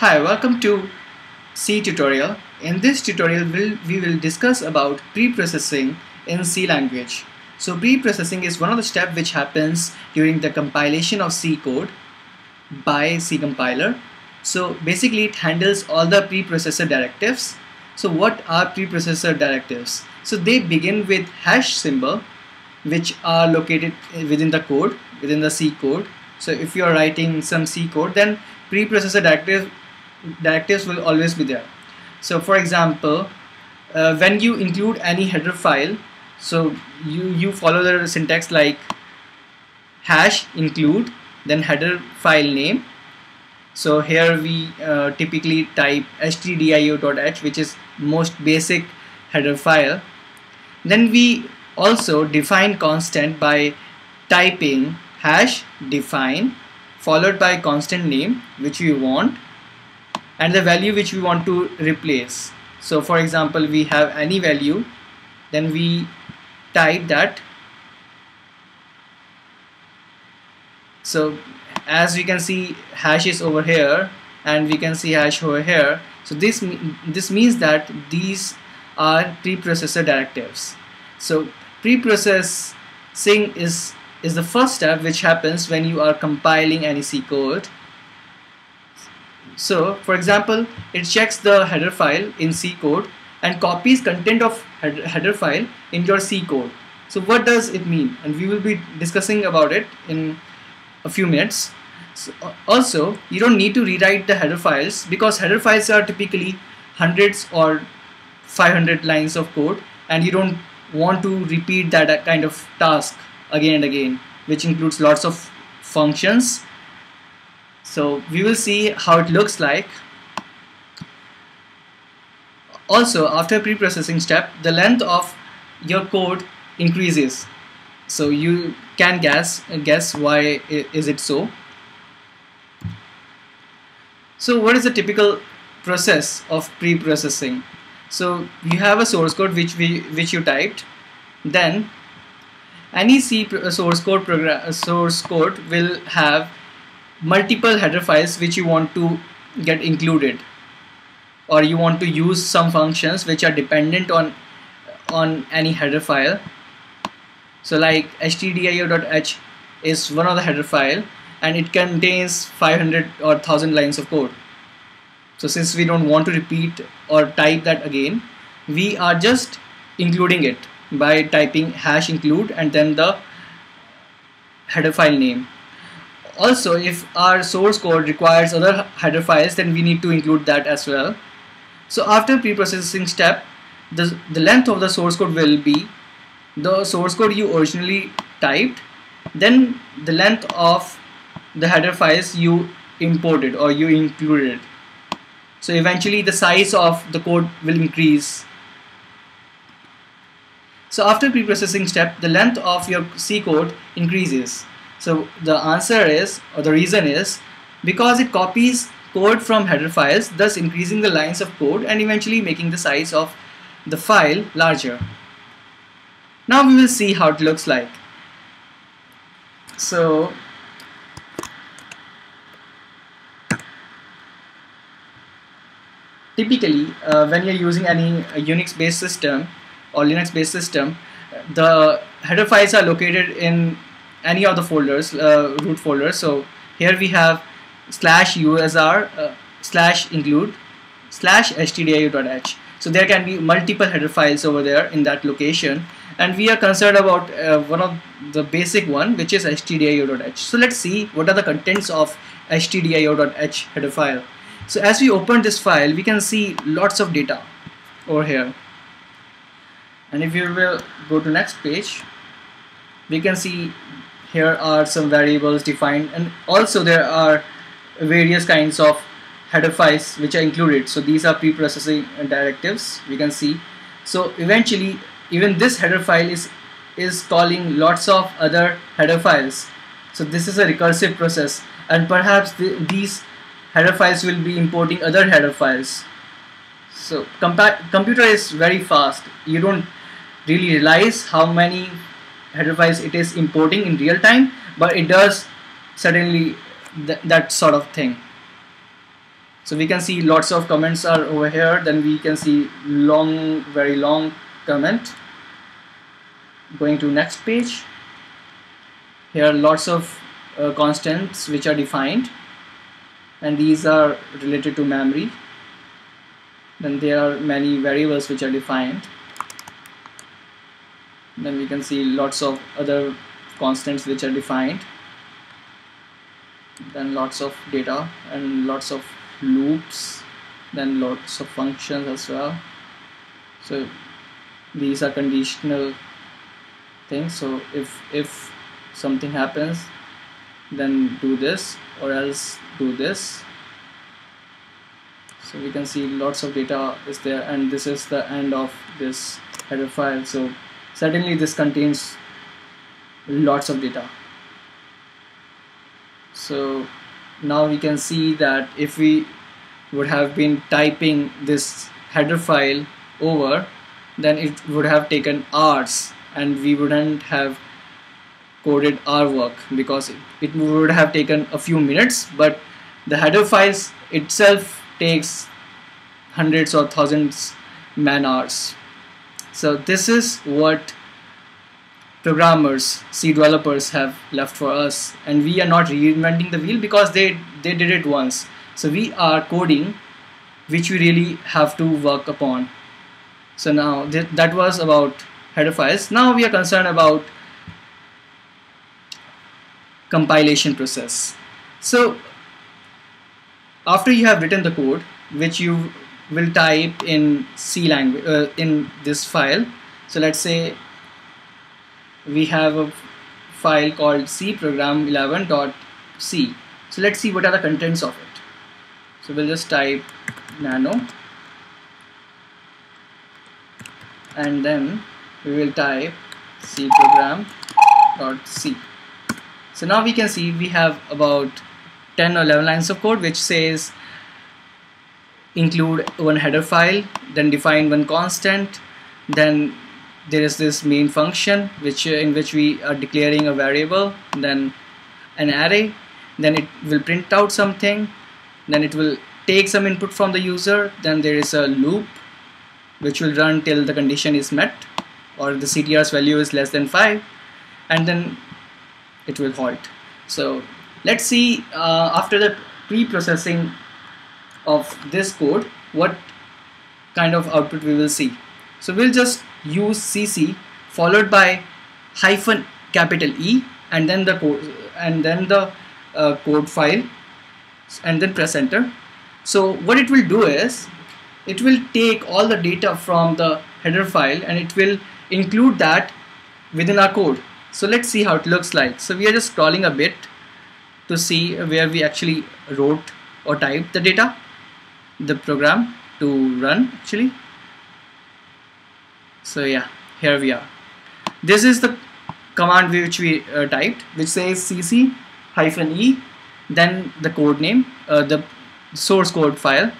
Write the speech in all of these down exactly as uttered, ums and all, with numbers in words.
Hi, welcome to C tutorial. In this tutorial we'll, we will discuss about pre-processing in C language. So pre-processing is one of the steps which happens during the compilation of C code by C compiler. So basically it handles all the preprocessor directives. So what are preprocessor directives? So they begin with hash symbol, which are located within the code, within the C code. So if you are writing some C code, then preprocessor directive directives will always be there. So for example, uh, when you include any header file, so you you follow the syntax like hash include, then header file name. So here we uh, typically type stdio dot h, which is most basic header file. Then we also define constant by typing hash define followed by constant name which we want and the value which we want to replace. So for example, we have any value, then we type that. So as you can see, hash is over here and we can see hash over here. So this this means that these are preprocessor directives. So preprocessing is is the first step which happens when you are compiling any C code. So for example, it checks the header file in C code and copies content of header file in your C code. So what does it mean? And we will be discussing about it in a few minutes. So also, you don't need to rewrite the header files because header files are typically hundreds or five hundred lines of code, and you don't want to repeat that kind of task again and again, which includes lots of functions. So we will see how it looks like. Also, after pre-processing step, the length of your code increases. So you can guess guess why is it so. So what is the typical process of pre-processing? So you have a source code which we which you typed, then any C source code program source code will have multiple header files which you want to get included, or you want to use some functions which are dependent on on any header file. So like stdio dot h is one of the header file and it contains five hundred or one thousand lines of code. So since we don't want to repeat or type that again, we are just including it by typing hash include and then the header file name. Also, if our source code requires other header files, then we need to include that as well. So after pre-processing step, the, the length of the source code will be the source code you originally typed, then the length of the header files you imported or you included. So eventually the size of the code will increase. So after pre-processing step, the length of your C code increases. So the answer is, or the reason is, because it copies code from header files, thus increasing the lines of code and eventually making the size of the file larger. Now we will see how it looks like. So typically uh, when you're using any uh, Unix based system or Linux based system, the header files are located in any of the folders, uh, root folders. So here we have slash usr uh, slash include slash stdio dot h. So there can be multiple header files over there in that location, and we are concerned about uh, one of the basic one, which is stdio dot h. So let's see what are the contents of stdio dot h header file. So as we open this file, we can see lots of data over here. And if you will go to next page, we can see here are some variables defined, and also there are various kinds of header files which are included. So these are pre-processing directives, we can see. So eventually even this header file is is calling lots of other header files. So this is a recursive process, and perhaps th these header files will be importing other header files. So computer is very fast. You don't really realize how many header files it is importing in real time, but it does certainly th that sort of thing. So we can see lots of comments are over here. Then we can see long, very long comment. Going to next page. Here are lots of uh, constants which are defined, and these are related to memory. Then there are many variables which are defined. Then we can see lots of other constants which are defined. Then lots of data and lots of loops. Then lots of functions as well. So these are conditional things. So if if something happens, then do this, or else do this. So we can see lots of data is there, and this is the end of this header file. So certainly this contains lots of data. So now we can see that if we would have been typing this header file over, then it would have taken hours and we wouldn't have coded our work, because it, it would have taken a few minutes, but the header files itself takes hundreds or thousands man hours. So this is what programmers, C developers have left for us, and we are not reinventing the wheel because they, they did it once. So we are coding which we really have to work upon. So now th that was about header files. Now we are concerned about compilation process. So after you have written the code, which you will type in C language uh, in this file. So let's say we have a file called C program eleven dot C. So let's see what are the contents of it. So we'll just type nano, and then we will type C program dot C. So now we can see we have about ten or eleven lines of code which says include one header file, then define one constant, then there is this main function which in which we are declaring a variable, then an array, then it will print out something, then it will take some input from the user, then there is a loop which will run till the condition is met or the C T R's value is less than five, and then it will halt. So let's see uh, after the pre-processing of this code what kind of output we will see. So we'll just use C C followed by hyphen capital E, and then the code and then the uh, code file, and then press enter. So what it will do is it will take all the data from the header file and it will include that within our code. So let's see how it looks like. So we are just scrolling a bit to see where we actually wrote or typed the data, the program to run actually. So yeah, here we are. This is the command which we uh, typed, which says cc hyphen e, then the code name, uh, the source code file.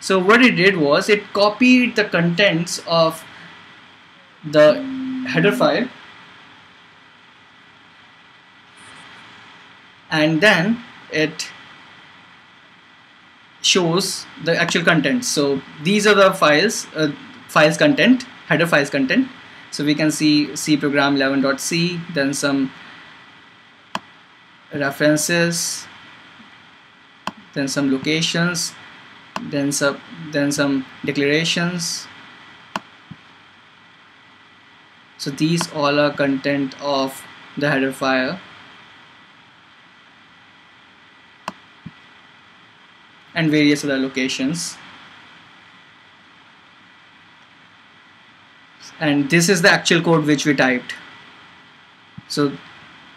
So what it did was it copied the contents of the header file, and then it shows the actual contents. So these are the files, uh, files content, header files content. So we can see C program eleven dot C, then some references, then some locations, then some then some declarations. So these all are content of the header file. And various other locations, and this is the actual code which we typed. So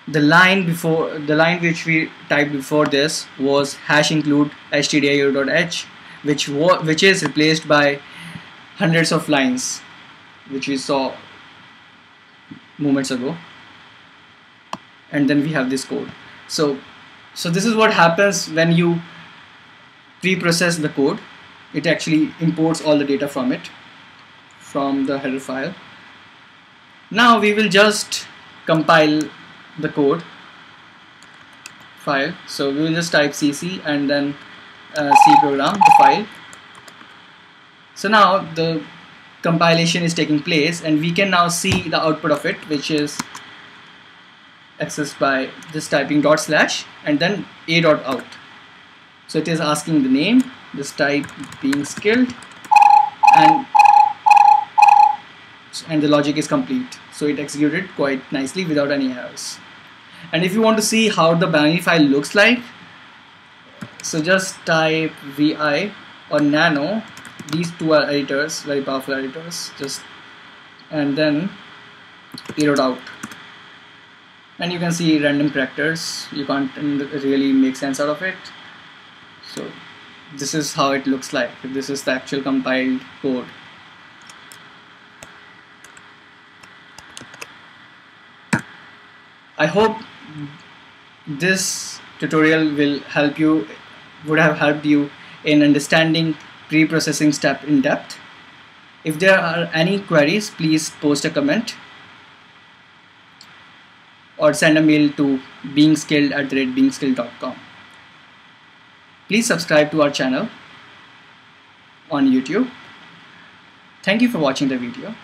the line before the line which we typed before this was hash include stdio.h, which which is replaced by hundreds of lines which we saw moments ago, and then we have this code. So so this is what happens when you pre-process the code. It actually imports all the data from it, from the header file. Now we will just compile the code file. So we will just type cc and then uh, C program, the file. So now the compilation is taking place and we can now see the output of it, which is accessed by just typing dot slash and then a dot out. So it is asking the name, just type Being Skilled, and and the logic is complete. So it executed quite nicely without any errors. And if you want to see how the binary file looks like, so just type vi or nano. These two are editors, very powerful editors. Just and then zeroed out, and you can see random characters. You can't really make sense out of it. So this is how it looks like. This is the actual compiled code. I hope this tutorial will help you, would have helped you in understanding pre-processing step in depth. If there are any queries, please post a comment or send a mail to being skilled at the rate being skilled dot com. Please subscribe to our channel on YouTube. Thank you for watching the video.